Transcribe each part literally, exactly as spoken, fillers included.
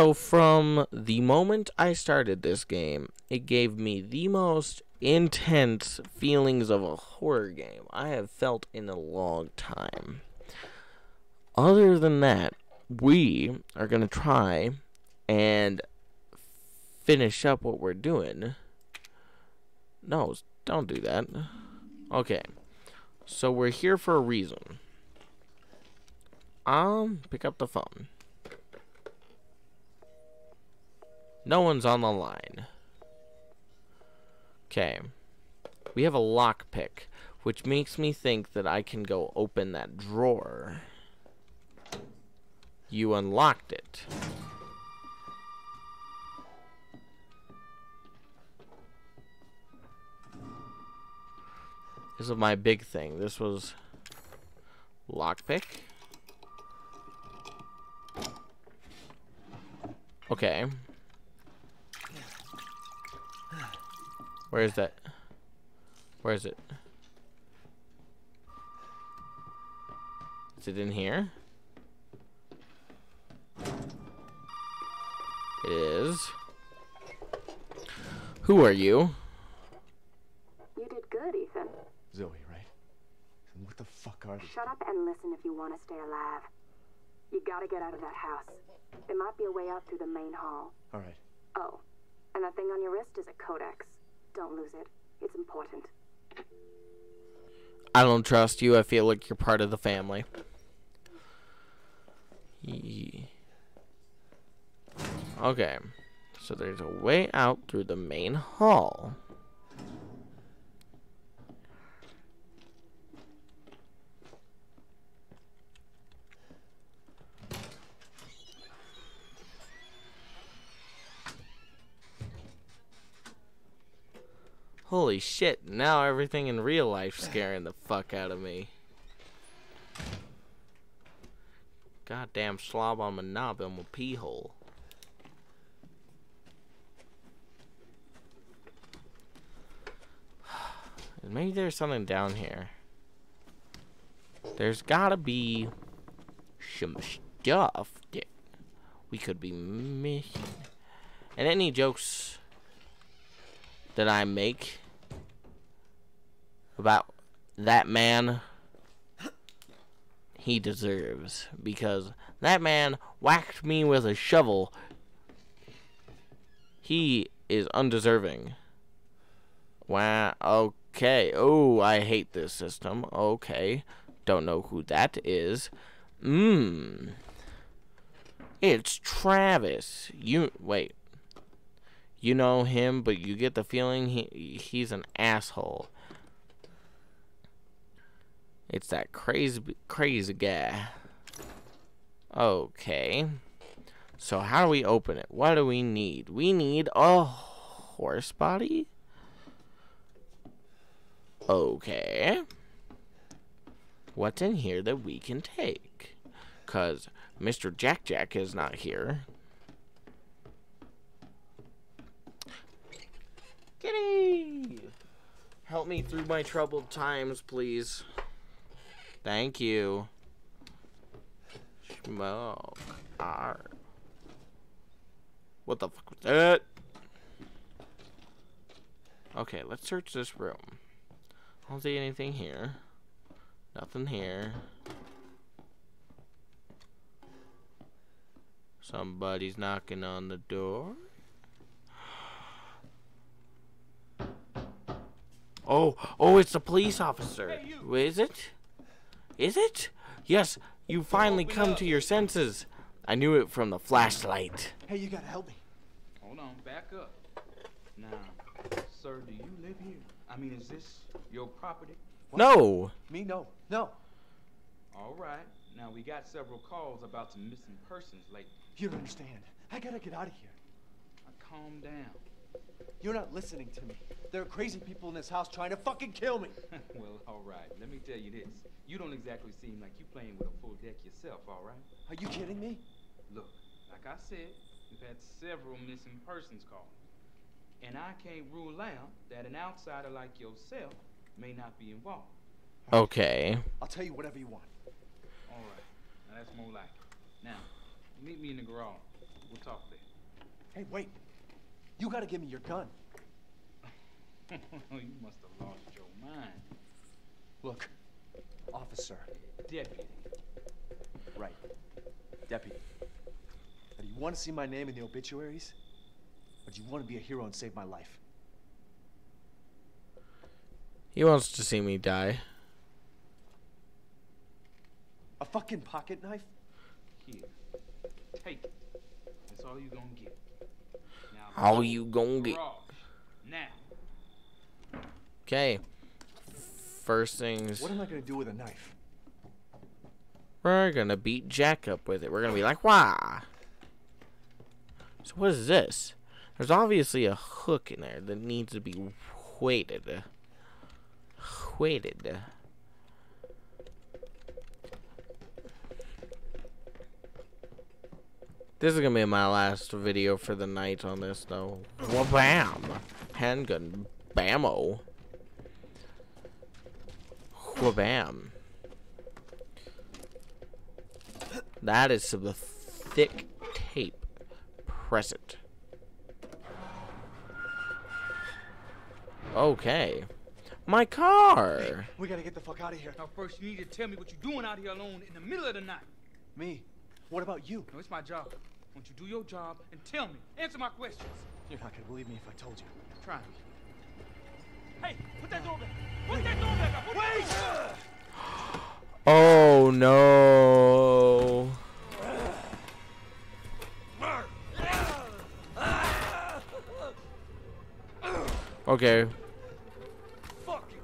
So from the moment I started this game, it gave me the most intense feelings of a horror game I have felt in a long time. Other than that, we are going to try and finish up what we're doing. No, don't do that. Okay. So we're here for a reason. Um, pick up the phone. No one's on the line. Okay. We have a lockpick, which makes me think that I can go open that drawer. You unlocked it. This is my big thing. This was lockpick. Okay. Where is that? Where is it? Is it in here? It is. Who are you? You did good, Ethan. Zoe, right? What the fuck are you? Shut up and listen if you want to stay alive. You gotta get out of that house. There might be a way out through the main hall. All right. Oh, and that thing on your wrist is a codex. Don't lose it. It's important. I don't trust you. I feel like you're part of the family. Yeah. Okay. So there's a way out through the main hall. Holy shit, now everything in real life's scaring the fuck out of me. Goddamn slob on my knob and my pee hole. Maybe there's something down here. There's gotta be some stuff that we could be missing. And any jokes that I make about that man, he deserves, because that man whacked me with a shovel. He is undeserving. Wow. Okay. Oh, I hate this system. Okay. Don't know who that is. Mmm. It's Travis. You wait. You know him, but you get the feeling he he's an asshole. It's that crazy, crazy guy. Okay. So how do we open it? What do we need? We need a horse body? Okay. What's in here that we can take? 'Cause Mister Jack Jack is not here. Kitty! Help me through my troubled times, please. Thank you. Smoke. Arr. What the fuck was that? Okay, let's search this room. I don't see anything here. Nothing here. Somebody's knocking on the door. Oh, oh, it's the police officer. Hey, is it? Is it? Yes, you finally come up to your senses. I knew it from the flashlight. Hey, you gotta help me. Hold on, back up. Now, sir, do you live here? I mean, is this your property? What? No. Me, no, no. All right, now we got several calls about some missing persons lately. You don't understand. I gotta get out of here. Now, calm down. You're not listening to me. There are crazy people in this house trying to fucking kill me. Well, all right. Let me tell you this. You don't exactly seem like you're playing with a full deck yourself, all right? Are you kidding me? Look, like I said, we've had several missing persons calls. And I can't rule out that an outsider like yourself may not be involved. Okay. I'll tell you whatever you want. All right. Now, that's more like it. Now, meet me in the garage. We'll talk later. Hey, wait. You gotta give me your gun. You must have lost your mind. Look, officer. Deputy. Right. Deputy. Now, do you want to see my name in the obituaries? Or do you want to be a hero and save my life? He wants to see me die. A fucking pocket knife? Here. Take it. That's all you gonna get. Now, all you gonna get. Now. Okay. First things. What am I gonna do with a knife? We're gonna beat Jack up with it. We're gonna be like, wah. So what is this? There's obviously a hook in there that needs to be weighted. Weighted. This is gonna be my last video for the night on this, though. Well, bam! Handgun, bammo. Well, bam. That is some thick tape. Press it. Okay. My car. Hey, we gotta get the fuck out of here. Now, first you need to tell me what you're doing out here alone in the middle of the night. Me? What about you? No, it's my job. Won't you do your job and tell me? Answer my questions. You're not gonna believe me if I told you. Try me. Hey, put that door back. Put Wait. that door back. Up. Put Wait. That door. Oh no. Okay. Fuck it.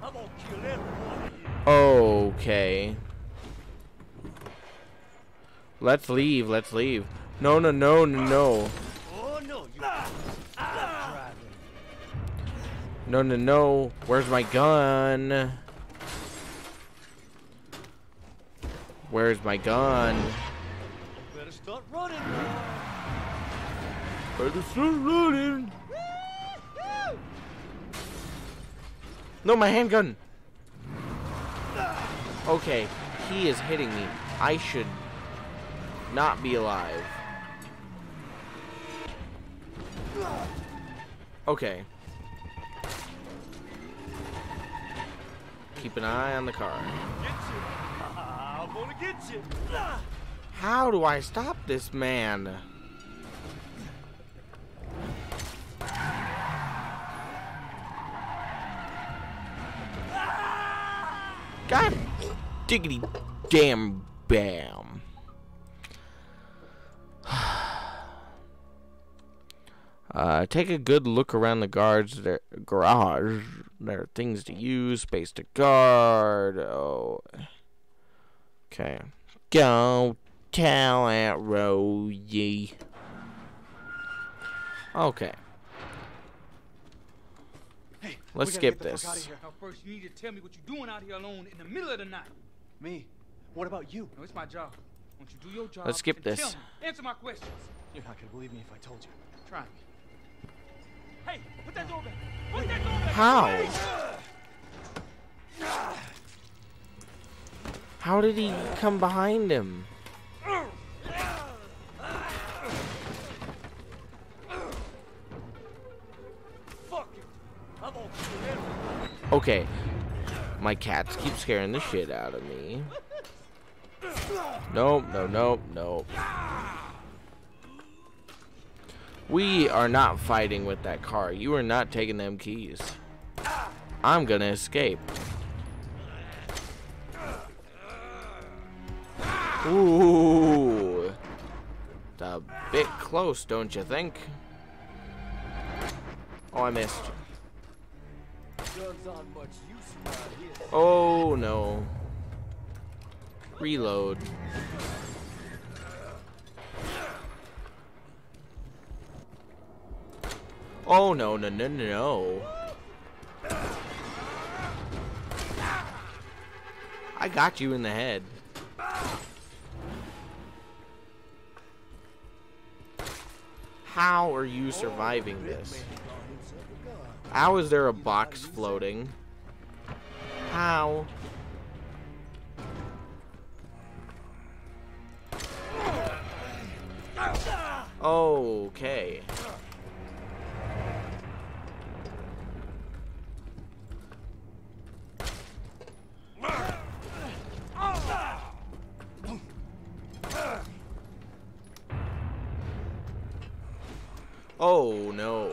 I'm gonna kill everyone. Okay. Let's leave. Let's leave. No, no, no, no, no. Oh, no, you... no, no, no. Where's my gun? Where's my gun? Better start running. Better start running. No, my handgun. Okay, he is hitting me. I should not be alive. Okay. Keep an eye on the car. I'm gonna get you. How do I stop this man? God diggity damn bam. Uh, take a good look around the guards. Their garage. There are things to use. Space to guard. Oh. Okay. Go tell Aunt Rosie. Okay. Hey, let's skip this. Now first, you need to tell me what you're doing out here alone in the middle of the night. Me? What about you? No, it's my job. Won't you do your job? Let's skip this. Tell me, answer my questions. You're not gonna believe me if I told you. Try me. Hey, put that door back. Put that door back. How? How did he come behind him? Okay, my cats keep scaring the shit out of me. Nope, no, nope, nope. We are not fighting with that car. You are not taking them keys. I'm gonna escape. Ooh. It's a bit close, don't you think? Oh, I missed. Oh, no. Reload. Oh no no no no! I got you in the head. How are you surviving this? How is there a box floating? How? Okay. Oh no. Oh no.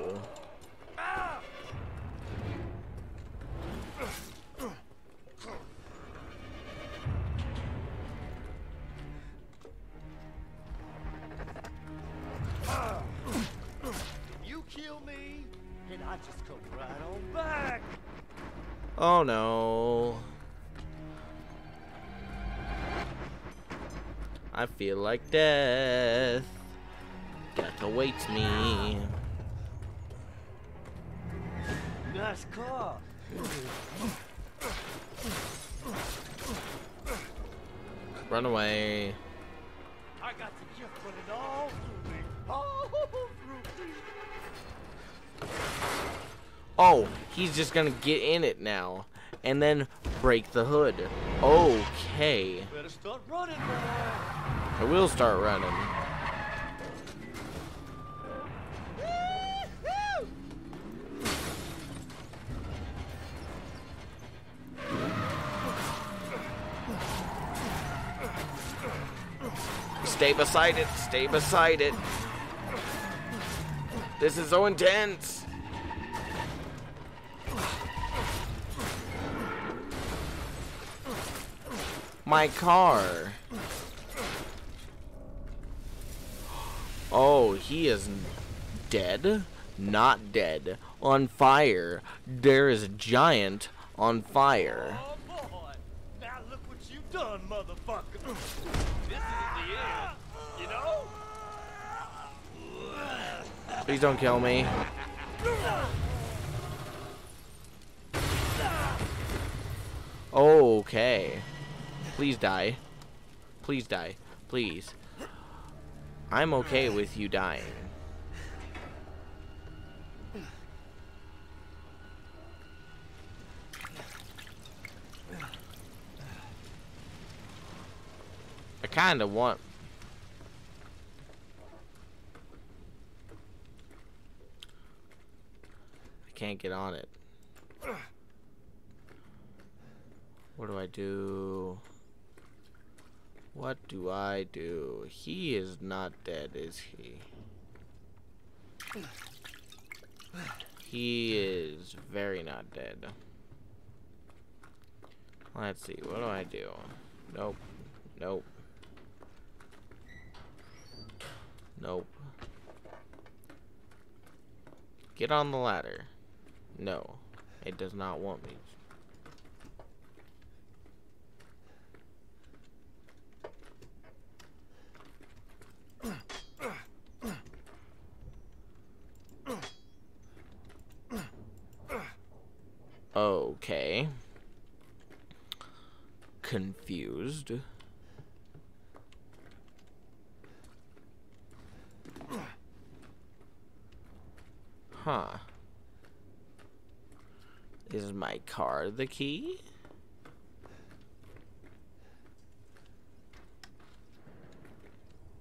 I feel like death. Death awaits me. Nice car. Run away. I got the gift, but it all through me. All through me. Oh, he's just gonna get in it now and then break the hood. Okay. Better start running, man. I will start running. Stay beside it. Stay beside it. This is so intense. My car. Oh, he is dead, not dead, on fire. There is a giant on fire. Oh boy. Now look what you've done, motherfucker. This is the end, you know? Please don't kill me. Okay. Please die. Please die. Please. I'm okay with you dying. I kind of want... I can't get on it. What do I do? What do I do? He is not dead, is he? He is very not dead. Let's see, what do I do? Nope. Nope. Nope. Get on the ladder. No. It does not want me. Okay. Confused. Huh. Is my car the key?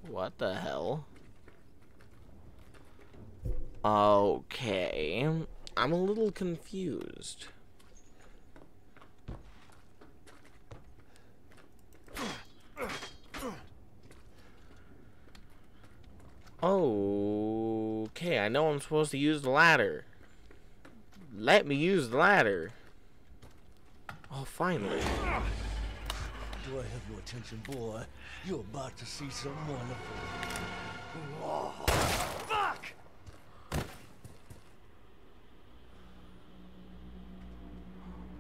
What the hell? Okay. I'm a little confused. Okay, I know I'm supposed to use the ladder. Let me use the ladder. Oh, finally. Do I have your attention, boy? You're about to see something wonderful. Whoa. Fuck!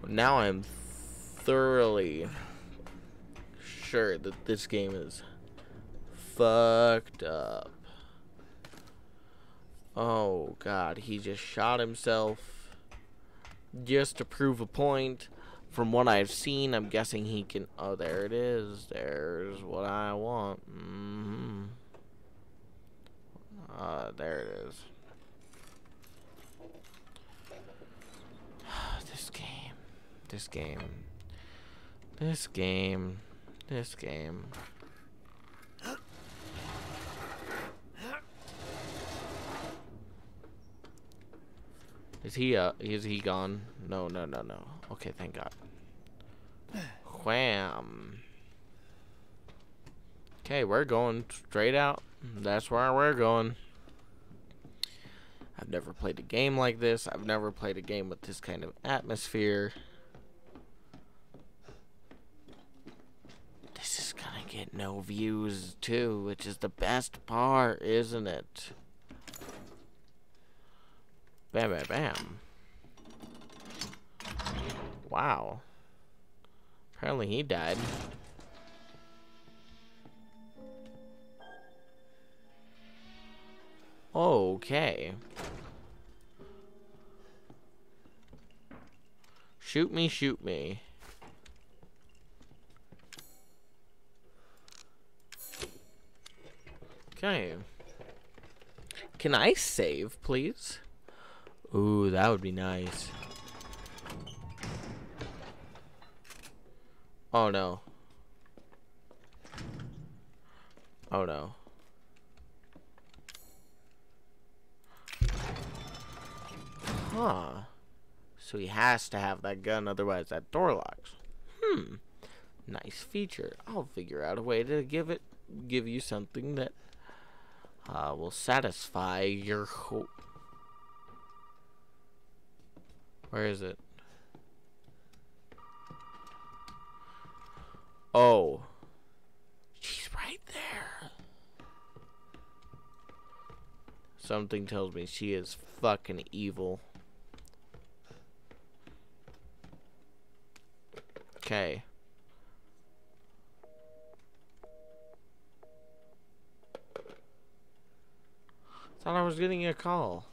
Now I'm thoroughly sure that this game is fucked up. Oh god, he just shot himself just to prove a point. From what I've seen, I'm guessing he can... Oh, there it is. There's what I want. Mm-hmm. Uh, there it is. This game. This game. This game. This game. Is he uh is he gone? No, no, no, no. Okay, thank God. Wham. Okay, we're going straight out. That's where we're going. I've never played a game like this. I've never played a game with this kind of atmosphere. This is gonna get no views too, which is the best part, isn't it? Bam, bam, bam. Wow. Apparently he died. Okay. Shoot me, shoot me. Okay. Can I save, please? Ooh, that would be nice. Oh no. Oh no. Huh. So he has to have that gun, otherwise that door locks. Hmm. Nice feature. I'll figure out a way to give it, give you something that uh, will satisfy your hope. Where is it? Oh. She's right there. Something tells me she is fucking evil. Okay. Thought I was getting a call.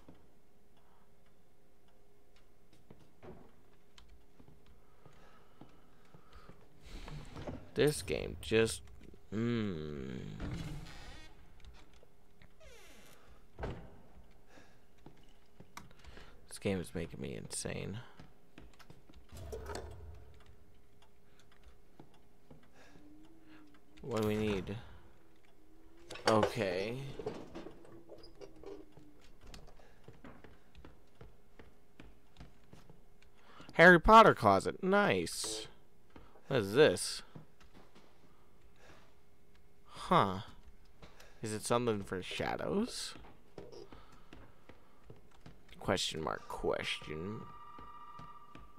This game just, mmm. This game is making me insane. What do we need? Okay. Harry Potter closet, nice. What is this? Huh. Is it something for shadows? Question mark, question.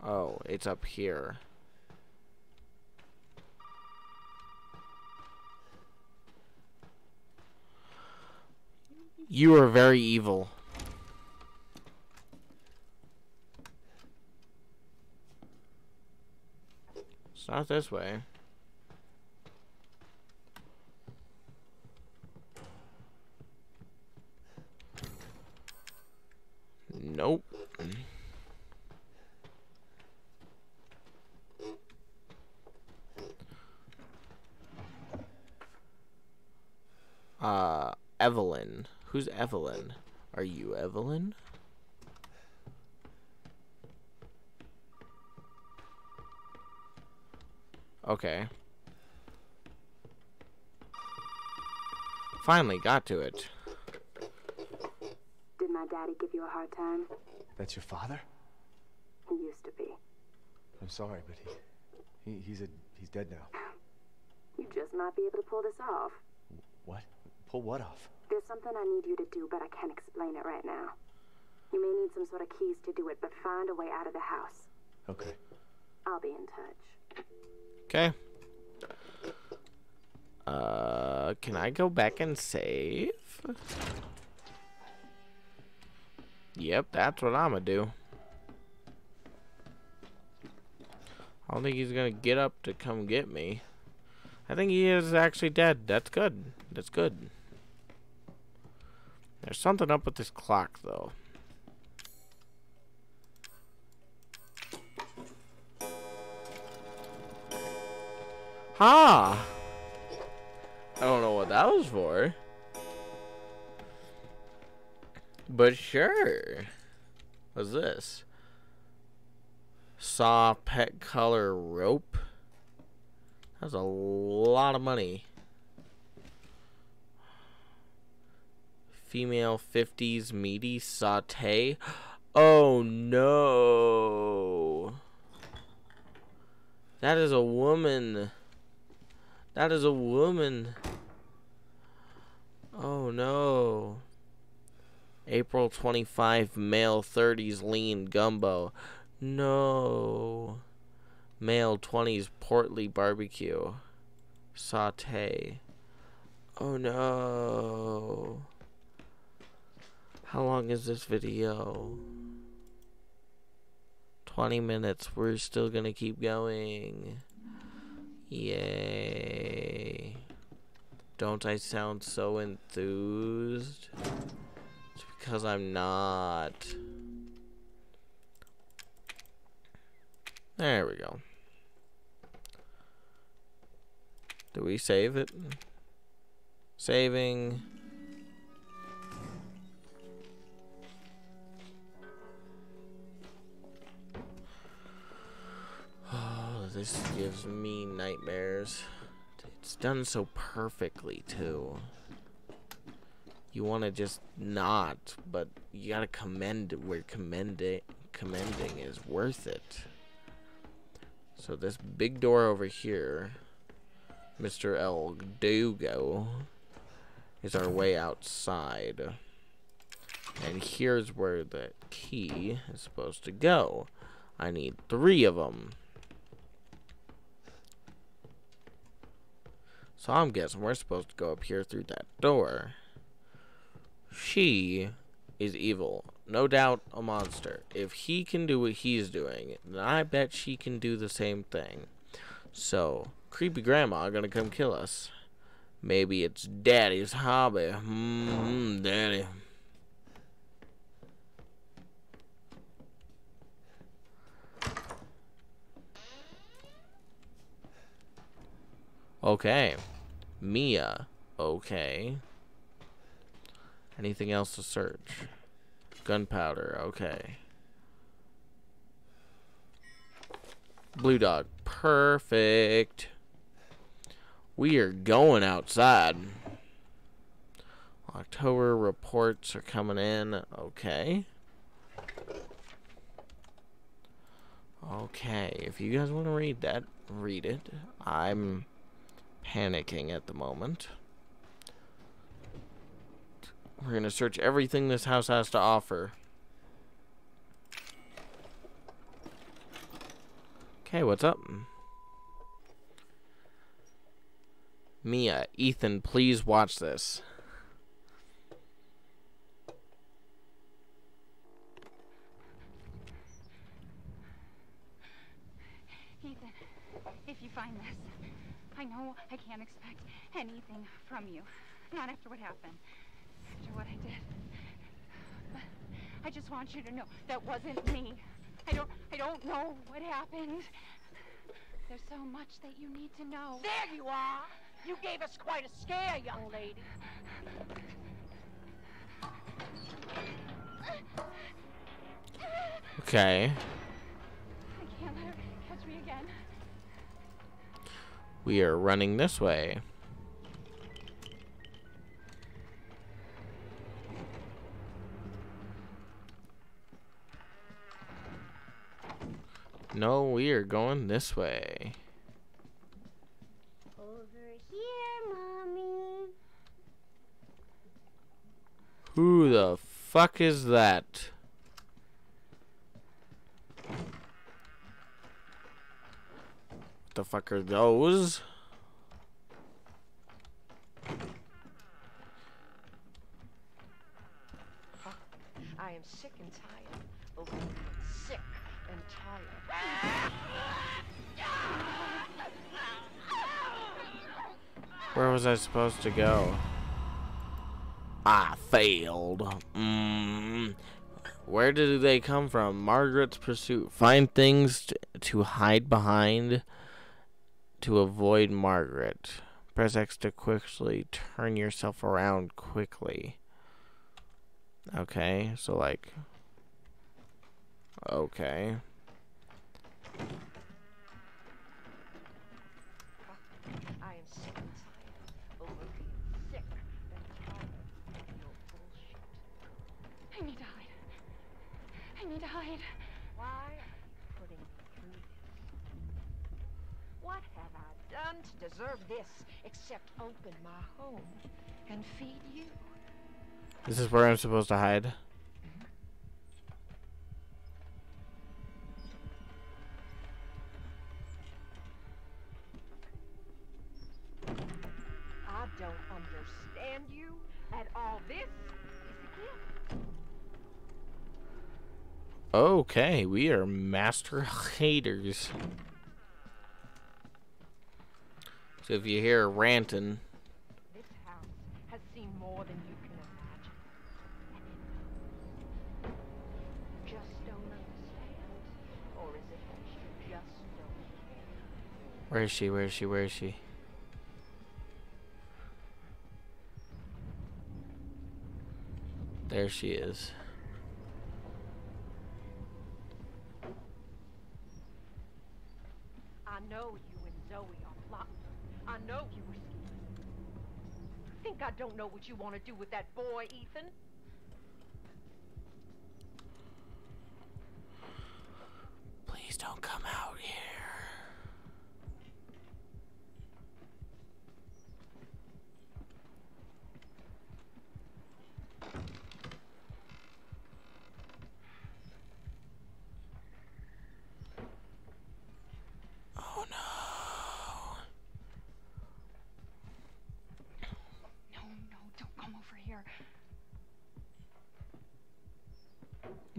Oh, it's up here. You are very evil. It's not this way. Nope. Uh, Evelyn. Who's Evelyn? Are you Evelyn? Okay. Finally got to it. My daddy give you a hard time? That's your father? He used to be. I'm sorry, but he, he he's a he's dead now. You just might be able to pull this off. What? Pull what off? There's something I need you to do, but I can't explain it right now. You may need some sort of keys to do it, but find a way out of the house. Okay. I'll be in touch. Okay. Uh, can I go back and save? Yep, that's what I'm gonna do. I don't think he's gonna get up to come get me. I think he is actually dead. That's good. That's good. There's something up with this clock, though. Ha! I don't know what that was for. But sure. What's this? Saw pet color rope. That's a lot of money. Female fifties meaty saute. Oh no. That is a woman. That is a woman. Oh no. April twenty-fifth, male, thirties, lean, gumbo. No. Male, twenties, portly, barbecue. Saute. Oh no. How long is this video? twenty minutes. We're still gonna keep going. Yay. Don't I sound so enthused? It's because I'm not. There we go. Do we save it? Saving. Oh, this gives me nightmares. It's done so perfectly, too. You want to just not, but you gotta commend it where commending commending is worth it. So this big door over here, Mister El Dugo, is our way outside. And here's where the key is supposed to go. I need three of them. So I'm guessing we're supposed to go up here through that door. She is evil. No doubt a monster. If he can do what he's doing, then I bet she can do the same thing. So, creepy grandma gonna come kill us. Maybe it's daddy's hobby. Mm-hmm, daddy. Okay. Mia. Okay. Anything else to search? Gunpowder. Okay. Blue dog. Perfect. We are going outside. October reports are coming in. Okay. Okay. If you guys want to read that, read it. I'm panicking at the moment. We're gonna search everything this house has to offer. Okay, what's up? Mia, Ethan, please watch this. Ethan, if you find this, I know I can't expect anything from you. Not after what happened. After what I did. But I just want you to know that wasn't me. I don't I don't know what happened. There's so much that you need to know. There you are! You gave us quite a scare, young lady. Okay. I can't let her catch me again. We are running this way. No, we are going this way. Over here, mommy. Who the fuck is that? What the fuck are those? I am sick and tired. Over. Sick and tired. Where was I supposed to go? I failed. Mm. Where did they come from? Margaret's pursuit. Find things to, to hide behind to avoid Margaret. Press X to quickly turn yourself around quickly. Okay, so like... Okay. I am sick and tired. Over being sick and tired of your bullshit. I need to hide. I died. Why are you putting me through this? What have I done to deserve this except open my home and feed you? This is where I'm supposed to hide. I don't understand you at all. This is a gift. Okay, we are master haters. So if you hear ranting, this house has seen more than you can imagine. And you just don't understand. Or is it that you just don't care? Where is she? Where is she? Where is she? There she is. I know you and Zoe are plotting. I know you were scheming. Think I don't know what you want to do with that boy, Ethan? Please don't come out here.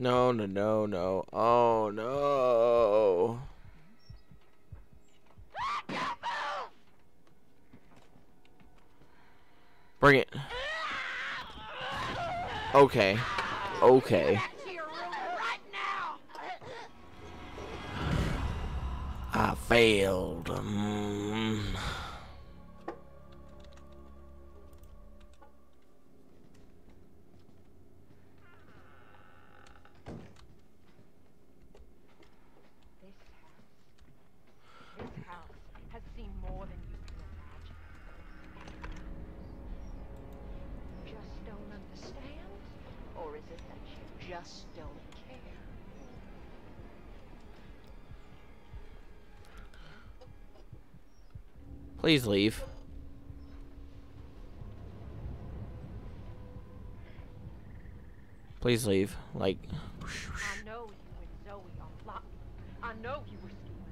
No, no, no, no. Oh, no. Bring it. Okay. Okay. I failed. Mm. Please leave. Please leave. Like. I know you and Zoe are plotting. I know you were scheming.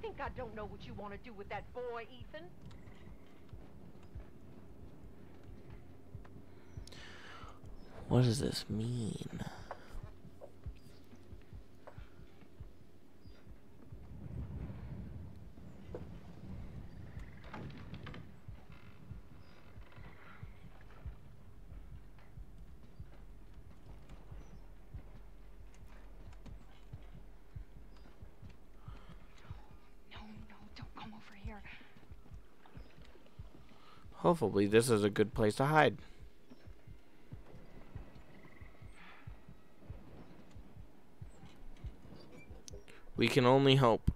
Think I don't know what you want to do with that boy, Ethan? What does this mean? Hopefully this is a good place to hide. We can only hope.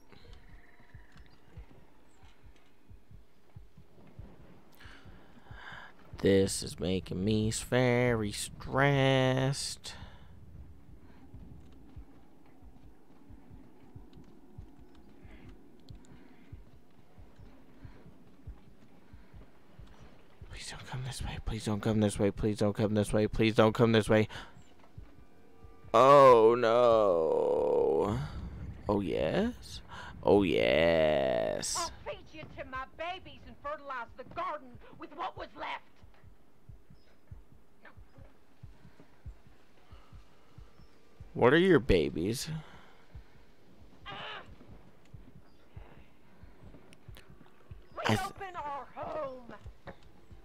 This is making me very stressed. Please don't come this way. Please don't come this way. Please don't come this way. Please don't come this way. Oh no. Oh yes. Oh yes. I'll feed you to my babies and fertilize the garden with what was left. What are your babies? Uh, we open our home.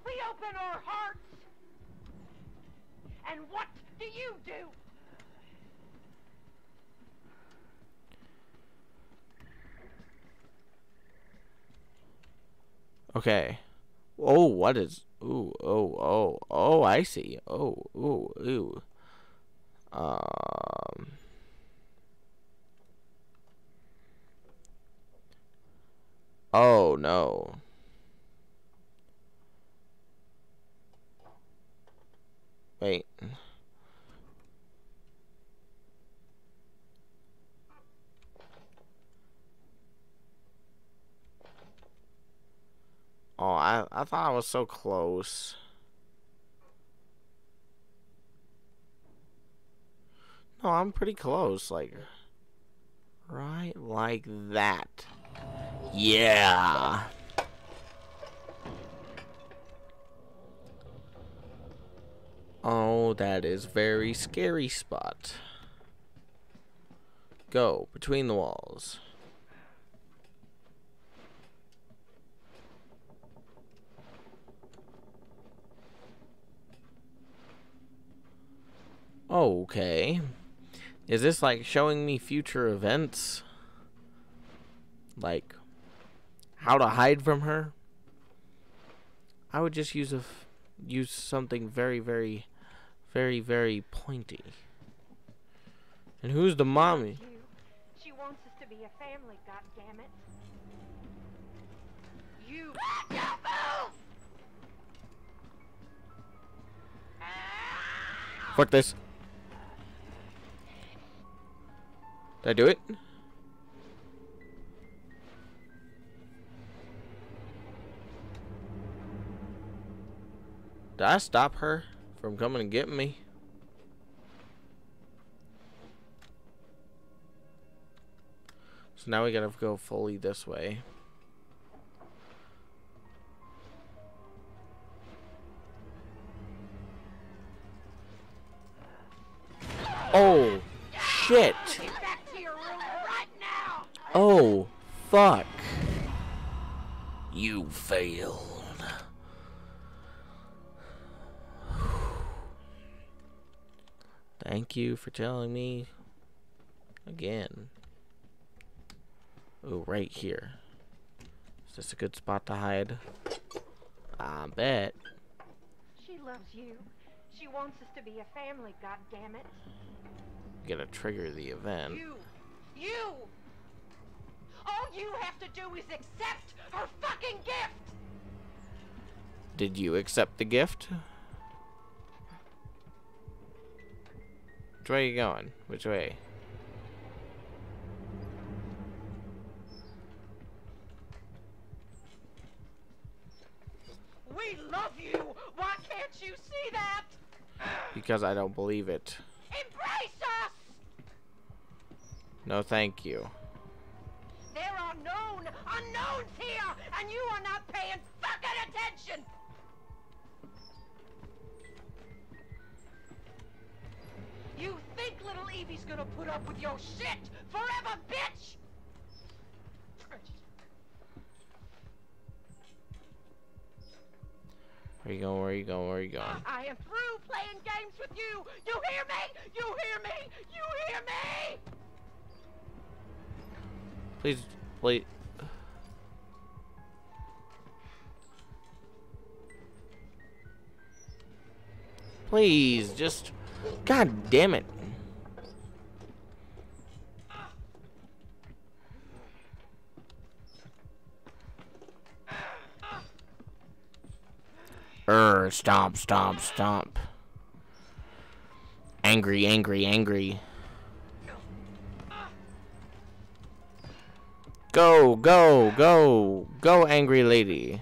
We open our hearts. And what do you do? Okay. Oh, what is... Ooh, oh, oh, oh, I see. Oh, ooh, ooh. Um... Oh, no. Wait. I, I thought I was so close. No, I'm pretty close, like, right like that. Yeah. Oh, that is very scary spot. Go between the walls. Okay. Is this like showing me future events? Like how to hide from her? I would just use a f use something very very very very pointy. And who's the mommy? She wants us to be a family, goddammit. You don't move. Fuck this. Did I do it? Did I stop her from coming and getting me? So now we gotta go fully this way. Oh, shit. Oh, fuck. You failed. Thank you for telling me again. Oh, right here. Is this a good spot to hide? I bet. She loves you. She wants us to be a family, goddammit. Gonna trigger the event. You! You! All you have to do is accept her fucking gift! Did you accept the gift? Which way are you going? Which way? We love you! Why can't you see that? Because I don't believe it. Embrace us! No, thank you. There are known unknowns here, and you are not paying fucking attention! You think little Evie's gonna put up with your shit forever, bitch! Where are you going? Where are you going? Where are you going? I am through playing games with you! You hear me? You hear me? You hear me? Please, please. Please, just. God damn it. Err, stomp, stomp, stomp. Angry, angry, angry. Go, go, go, go, angry lady.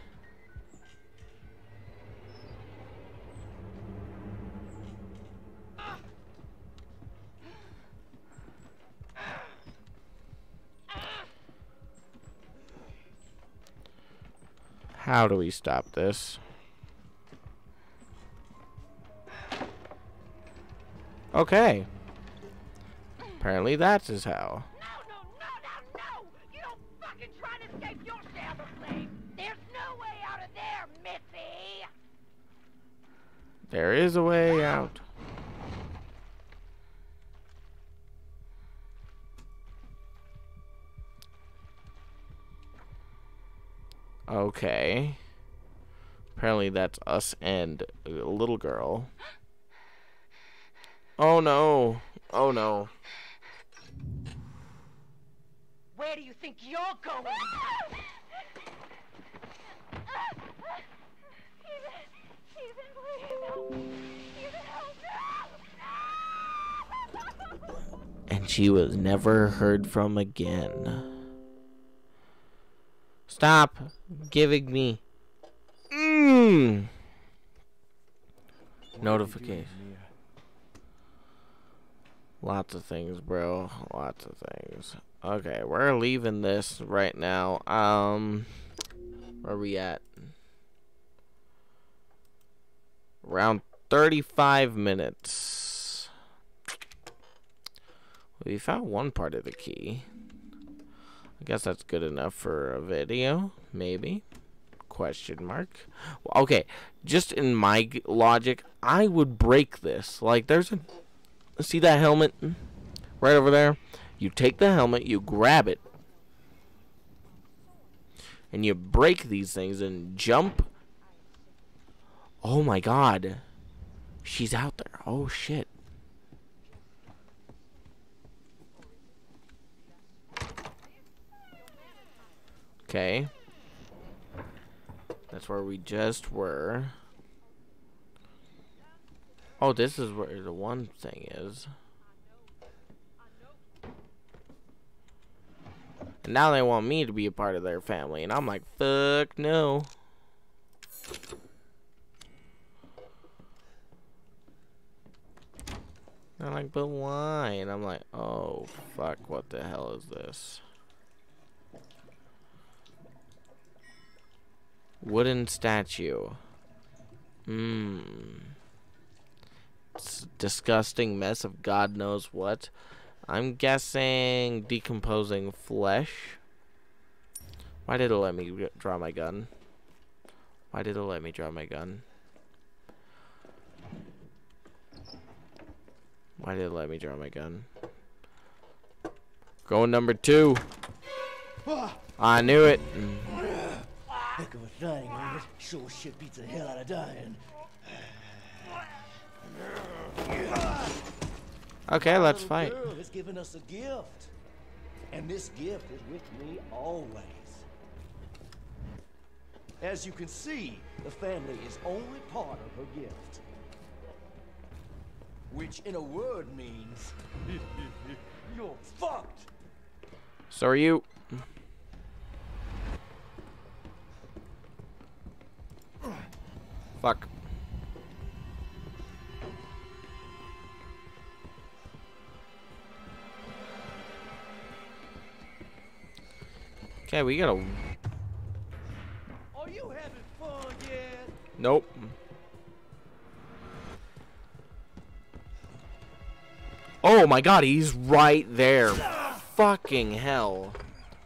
How do we stop this? Okay. Apparently that is how. No, no, no, no, no! You don't fucking try to escape your damn slave! There's no way out of there, Missy! There is a way out. Okay. Apparently that's us and a little girl. Oh no. Oh no. Where do you think you're going? And she was never heard from again. Stop giving me Hmm. Notification. Lots of things, bro. Lots of things. Okay, we're leaving this right now. Um, where are we at? Around thirty-five minutes. We found one part of the key. I guess that's good enough for a video, maybe. Question mark. Okay, just in my logic, I would break this. Like, there's a... See that helmet? Right over there? You take the helmet, you grab it, and you break these things and jump. Oh my god. She's out there. Oh shit. Okay. That's where we just were. Oh, this is where the one thing is. And now they want me to be a part of their family, and I'm like, fuck no. They're like, but why? And I'm like, oh, fuck, what the hell is this? Wooden statue. Mmm. It's a disgusting mess of God knows what. I'm guessing decomposing flesh. Why did it let me draw my gun? Why did it let me draw my gun? Why did it let me draw my gun? Going number two. I knew it. Heck of a thing, man. Sure shit beats the hell out of dying. Okay, let's fight. Girl has given us a gift, and this gift is with me always. As you can see, the family is only part of her gift, which in a word means you're fucked. So are you. Fuck. Okay, we gotta. Are you having fun yet? Nope. Oh my god, he's right there. Fucking hell.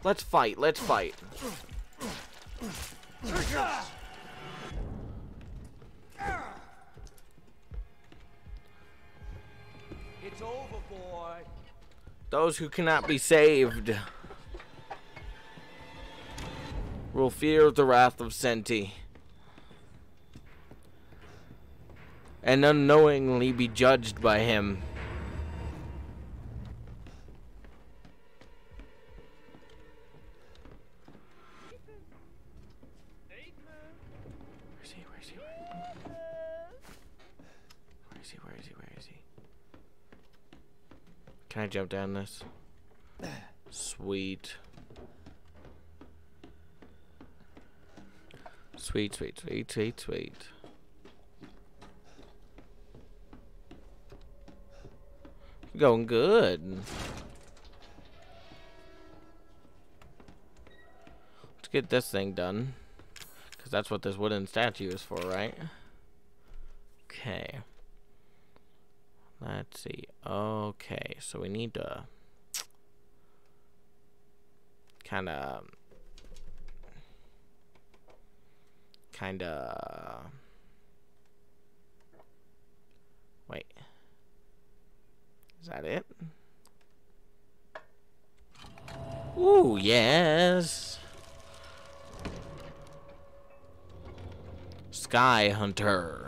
Let's fight, let's fight. It's over, boy. Those who cannot be saved will fear the wrath of Senti and unknowingly be judged by him. Can I jump down this? Sweet. Sweet, sweet, sweet, sweet, sweet. Going good. Let's get this thing done. Because that's what this wooden statue is for, right? Okay. Let's see. Okay, so we need to kind of kind of wait. Is that it? Ooh, yes. Sky Hunter.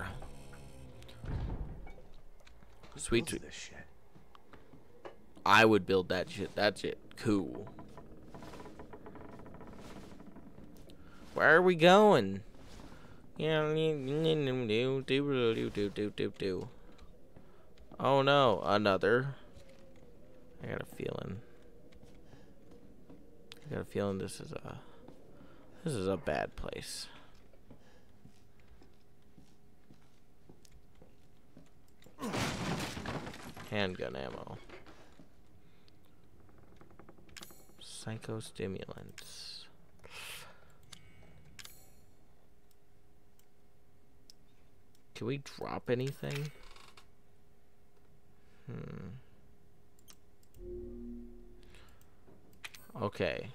Sweet, sweet. This shit? I would build that shit. That shit cool. Where are we going? Yeah, do do do do do do do. Oh no, another. I got a feeling. I got a feeling this is a this is a bad place. handgun ammo. Psychostimulants. Can we drop anything? Hmm. Okay.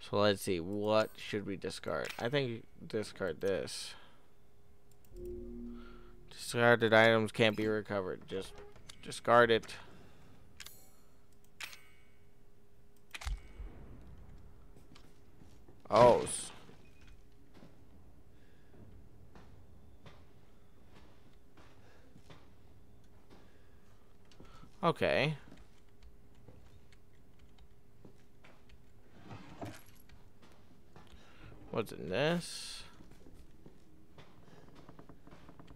So let's see. What should we discard? I think discard this. Discarded items can't be recovered. Just discard it. Oh. Okay. What's in this?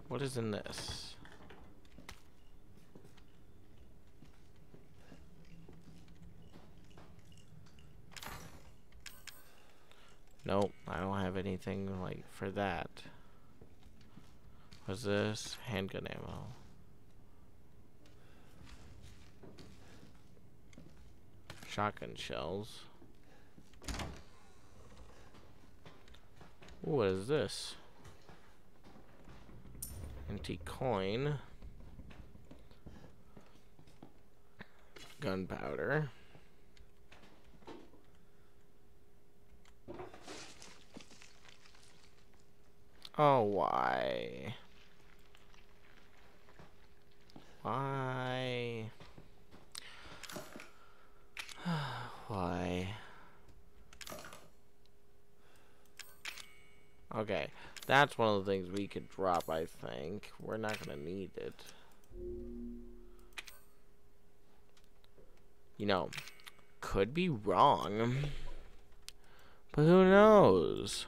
What is in this? Nope, I don't have anything like for that. What's this? Handgun ammo. Shotgun shells. Ooh, what is this? Empty coin. Gunpowder. Oh, why? Why? Why? Okay, that's one of the things we could drop, I think. We're not gonna need it. You know, could be wrong. But who knows?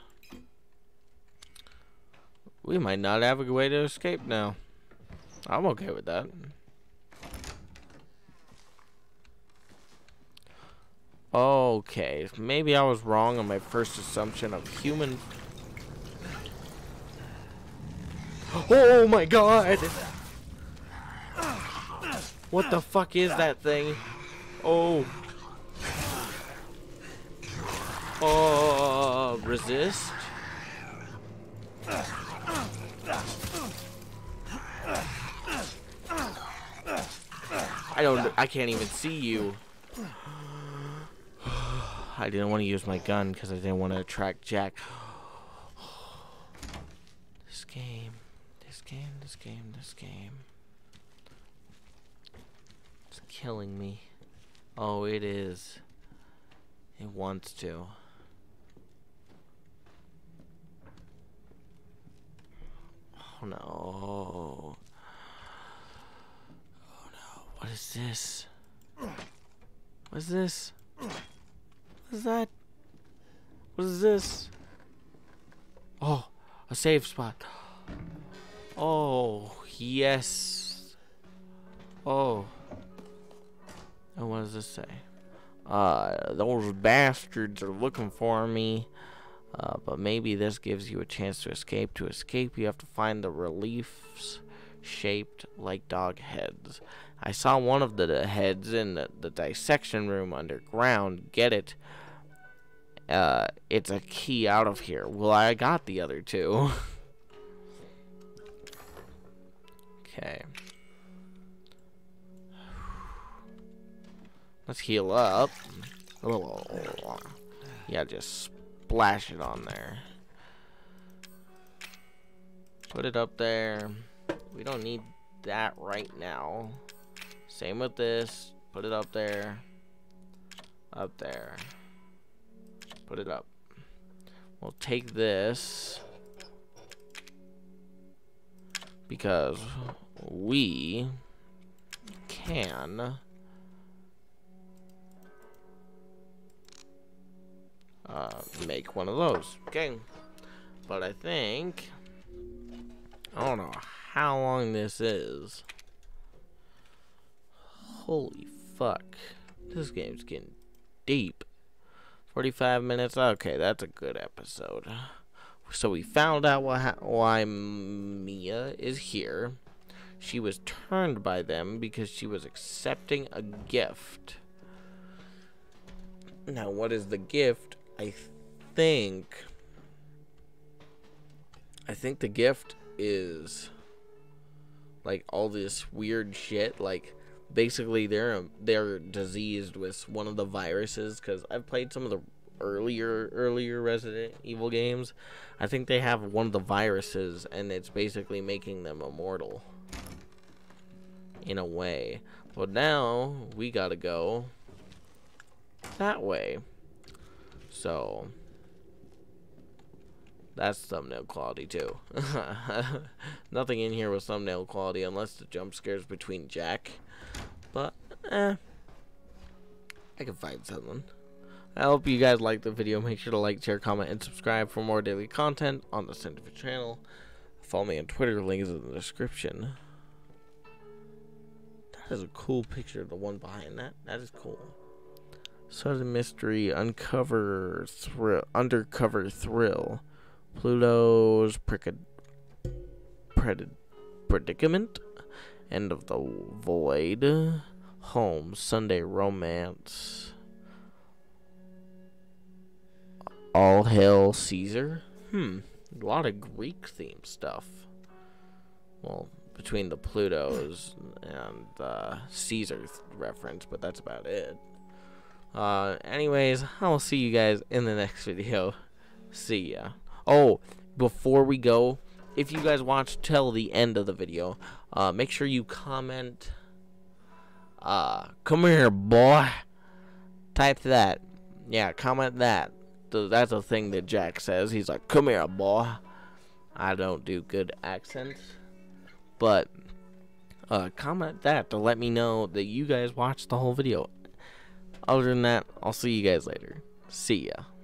We might not have a way to escape now. I'm okay with that. Okay, maybe I was wrong on my first assumption of human. Oh my god! What the fuck is that thing? Oh. Oh, uh, resist? I don't, I can't even see you. I didn't want to use my gun because I didn't want to attract Jack. This game, this game, this game, this game. It's killing me. Oh, it is. It wants to. Oh no. Oh no. What is this? What is this? What is that? What is this? Oh, a safe spot. Oh, yes. Oh. And what does this say? Uh, those bastards are looking for me. Uh, but maybe this gives you a chance to escape. To escape, you have to find the reliefs shaped like dog heads. I saw one of the heads in the, the dissection room underground. Get it? Uh, it's a key out of here. Well, I got the other two. Okay. Let's heal up. Yeah, just splash it on there. Put it up there. We don't need that right now. Same with this. Put it up there. Up there. Put it up. We'll take this. Because we can. Uh, make one of those. Okay. But I think. I don't know how long this is. Holy fuck. This game's getting deep. forty-five minutes. Okay, that's a good episode. So we found out why, why Mia is here. She was turned by them because she was accepting a gift. Now, what is the gift? I think... I think the gift is... like, all this weird shit. Like, basically, they're, they're diseased with one of the viruses. Because I've played some of the earlier, earlier Resident Evil games. I think they have one of the viruses, and it's basically making them immortal. In a way. But now, we gotta go that way. So... that's thumbnail quality, too. Nothing in here was thumbnail quality unless the jump scares between Jack. But, eh. I can find something. I hope you guys liked the video. Make sure to like, share, comment, and subscribe for more daily content on the CentiFuel channel. Follow me on Twitter. Link is in the description. That is a cool picture, the one behind that. That is cool. Sudden mystery, uncover thrill, undercover thrill. Pluto's predicament, end of the void, home, Sunday romance, all hail Caesar. Hmm, a lot of Greek theme stuff. Well, between the Pluto's and uh, Caesar reference, but that's about it. Uh, anyways, I'll see you guys in the next video. See ya. Oh, before we go, if you guys watch till the end of the video, uh, make sure you comment, uh, come here, boy. Type that. Yeah, comment that. So that's a thing that Jack says. He's like, come here, boy. I don't do good accents. But, uh, comment that to let me know that you guys watched the whole video. Other than that, I'll see you guys later. See ya.